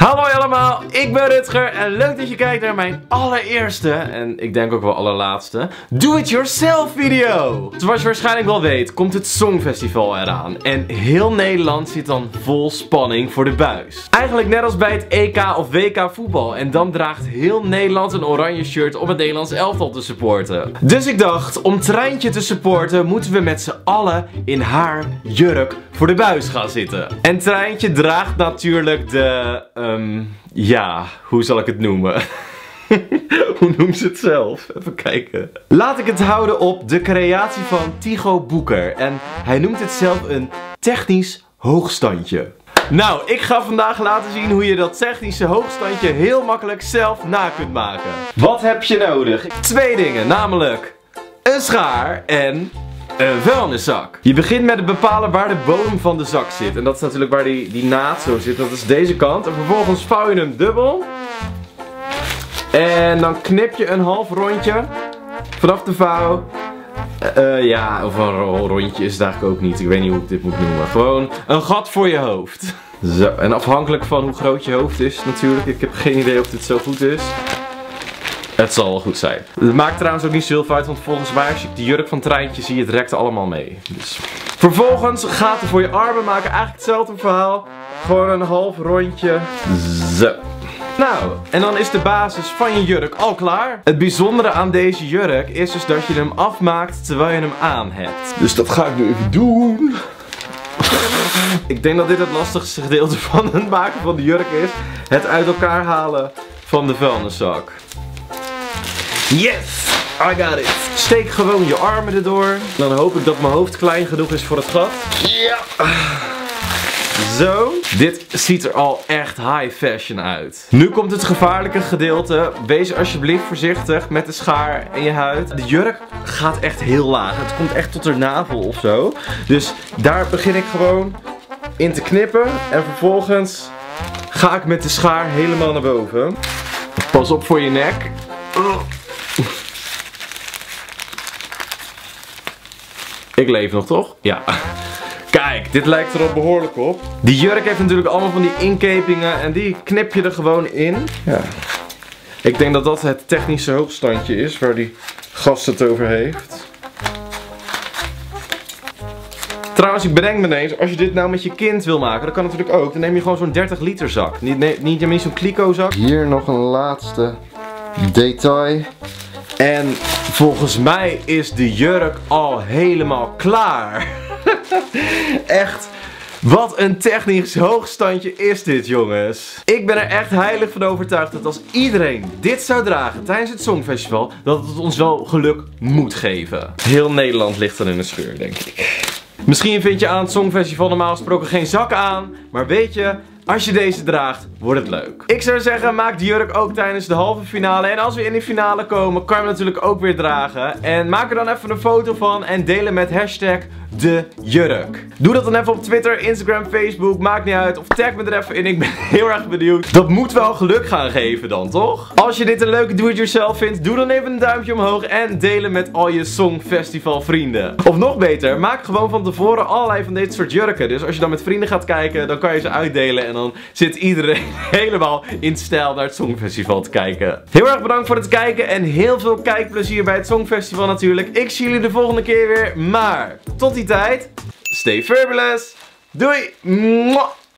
Hallo allemaal, ik ben Rutger en leuk dat je kijkt naar mijn allereerste en ik denk ook wel allerlaatste do-it-yourself video. Zoals je waarschijnlijk wel weet komt het Songfestival eraan en heel Nederland zit dan vol spanning voor de buis. Eigenlijk net als bij het EK of WK voetbal en dan draagt heel Nederland een oranje shirt om het Nederlands elftal te supporten. Dus ik dacht, om Trijntje te supporten moeten we met z'n allen in haar jurk voor de buis gaan zitten. En Trijntje draagt natuurlijk de... ja, hoe zal ik het noemen? Hoe noemt ze het zelf? Even kijken. Laat ik het houden op de creatie van Tycho Boeker. En hij noemt het zelf een technisch hoogstandje. Nou, ik ga vandaag laten zien hoe je dat technische hoogstandje heel makkelijk zelf na kunt maken. Wat heb je nodig? 2 dingen, namelijk een schaar en... een vuilniszak. Je begint met het bepalen waar de bodem van de zak zit. En dat is natuurlijk waar die naad zo zit. Dat is deze kant. En vervolgens vouw je hem dubbel. En dan knip je een half rondje. Vanaf de vouw. Ja, of een rondje is het eigenlijk ook niet. Ik weet niet hoe ik dit moet noemen. Gewoon een gat voor je hoofd. Zo, en afhankelijk van hoe groot je hoofd is natuurlijk. Ik heb geen idee of dit zo goed is. Het zal wel goed zijn. Het maakt trouwens ook niet zoveel uit, want volgens mij als je de jurk van Trijntje zie je het rekte allemaal mee. Dus. Vervolgens gaten voor je armen maken, eigenlijk hetzelfde verhaal. Gewoon een half rondje. Zo. Nou, en dan is de basis van je jurk al klaar. Het bijzondere aan deze jurk is dus dat je hem afmaakt terwijl je hem aan hebt. Dus dat ga ik nu even doen. Ik denk dat dit het lastigste gedeelte van het maken van de jurk is. Het uit elkaar halen van de vuilniszak. Yes! I got it! Steek gewoon je armen erdoor. Dan hoop ik dat mijn hoofd klein genoeg is voor het gat. Ja! Zo. Dit ziet er al echt high fashion uit. Nu komt het gevaarlijke gedeelte. Wees alsjeblieft voorzichtig met de schaar en je huid. De jurk gaat echt heel laag. Het komt echt tot haar navel of zo. Dus daar begin ik gewoon in te knippen. En vervolgens ga ik met de schaar helemaal naar boven. Pas op voor je nek. Ik leef nog, toch? Ja. Kijk, dit lijkt er al behoorlijk op. Die jurk heeft natuurlijk allemaal van die inkepingen en die knip je er gewoon in. Ja. Ik denk dat dat het technische hoogstandje is waar die gast het over heeft. Trouwens, ik bedenk me ineens, als je dit nou met je kind wil maken, dat kan natuurlijk ook. Dan neem je gewoon zo'n 30 liter zak. Niet zo'n kliko zak. Hier nog een laatste detail. En volgens mij is de jurk al helemaal klaar. Echt, wat een technisch hoogstandje is dit, jongens. Ik ben er echt heilig van overtuigd dat als iedereen dit zou dragen tijdens het Songfestival, dat het ons wel geluk moet geven. Heel Nederland ligt er in de scheur, denk ik. Misschien vind je aan het Songfestival normaal gesproken geen zak aan, maar weet je... als je deze draagt, wordt het leuk. Ik zou zeggen, maak de jurk ook tijdens de halve finale. En als we in de finale komen, kan je hem natuurlijk ook weer dragen. En maak er dan even een foto van en deel hem met hashtag de jurk. Doe dat dan even op Twitter, Instagram, Facebook, maakt niet uit. Of tag me er even in, ik ben heel erg benieuwd. Dat moet wel geluk gaan geven dan, toch? Als je dit een leuke do-it-yourself vindt, doe dan even een duimpje omhoog en deel hem met al je Songfestival vrienden. Of nog beter, maak gewoon van tevoren allerlei van dit soort jurken. Dus als je dan met vrienden gaat kijken, dan kan je ze uitdelen en dan zit iedereen helemaal in stijl naar het Songfestival te kijken. Heel erg bedankt voor het kijken en heel veel kijkplezier bij het Songfestival natuurlijk. Ik zie jullie de volgende keer weer, maar tot die tijd, stay fabulous. Doei!